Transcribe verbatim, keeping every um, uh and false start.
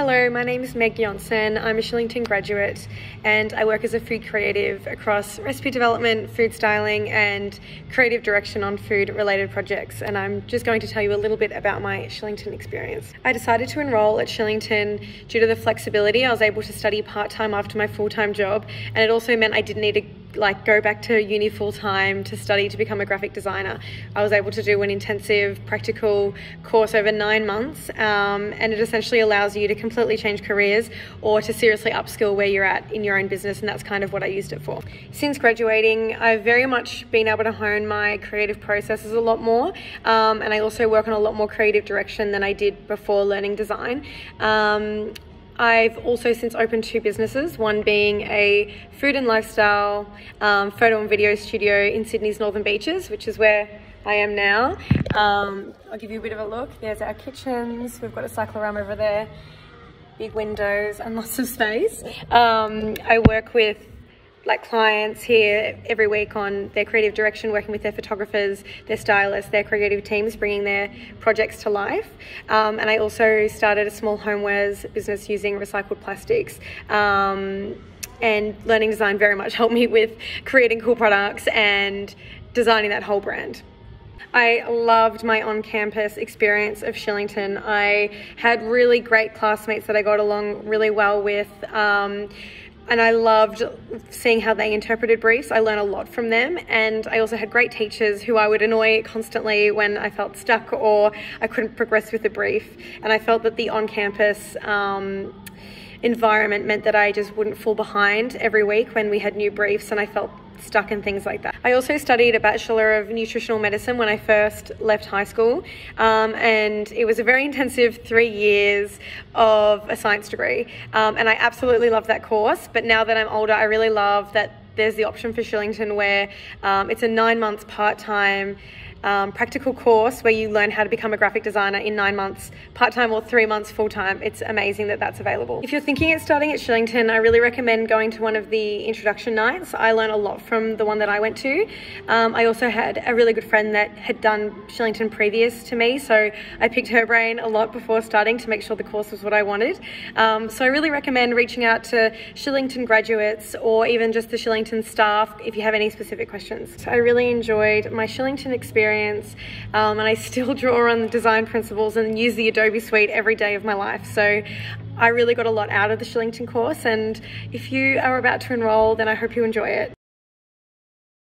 Hello, my name is Meg Yonson. I'm a Shillington graduate and I work as a food creative across recipe development, food styling and creative direction on food related projects, and I'm just going to tell you a little bit about my Shillington experience. I decided to enrol at Shillington due to the flexibility. I was able to study part-time after my full-time job, and it also meant I didn't need a like go back to uni full-time to study to become a graphic designer. I was able to do an intensive practical course over nine months um, and it essentially allows you to completely change careers or to seriously upskill where you're at in your own business, and that's kind of what I used it for. Since graduating, I've very much been able to hone my creative processes a lot more um, and I also work on a lot more creative direction than I did before learning design. Um, I've also since opened two businesses, one being a food and lifestyle um, photo and video studio in Sydney's Northern Beaches, which is where I am now. Um, I'll give you a bit of a look. There's our kitchens, we've got a cyclorama over there, big windows and lots of space. Um, I work with like clients here every week on their creative direction, working with their photographers, their stylists, their creative teams, bringing their projects to life. Um, and I also started a small homewares business using recycled plastics. Um, and learning design very much helped me with creating cool products and designing that whole brand. I loved my on-campus experience of Shillington. I had really great classmates that I got along really well with. Um, And I loved seeing how they interpreted briefs. I learned a lot from them, and I also had great teachers who I would annoy constantly when I felt stuck or I couldn't progress with the brief. And I felt that the on-campus um, environment meant that I just wouldn't fall behind every week when we had new briefs and I felt stuck and things like that. I also studied a Bachelor of Nutritional Medicine when I first left high school, um, and it was a very intensive three years of a science degree, um, and I absolutely loved that course. But now that I'm older, I really love that there's the option for Shillington where um, it's a nine months part-time um, practical course where you learn how to become a graphic designer in nine months part-time or three months full-time. It's amazing that that's available. If you're thinking of starting at Shillington, I really recommend going to one of the introduction nights. I learned a lot from the one that I went to. Um, I also had a really good friend that had done Shillington previous to me, so I picked her brain a lot before starting to make sure the course was what I wanted. Um, so I really recommend reaching out to Shillington graduates or even just the Shillington staff if you have any specific questions. So I really enjoyed my Shillington experience, um, and I still draw on the design principles and use the Adobe Suite every day of my life. So I really got a lot out of the Shillington course, and if you are about to enroll, then I hope you enjoy it.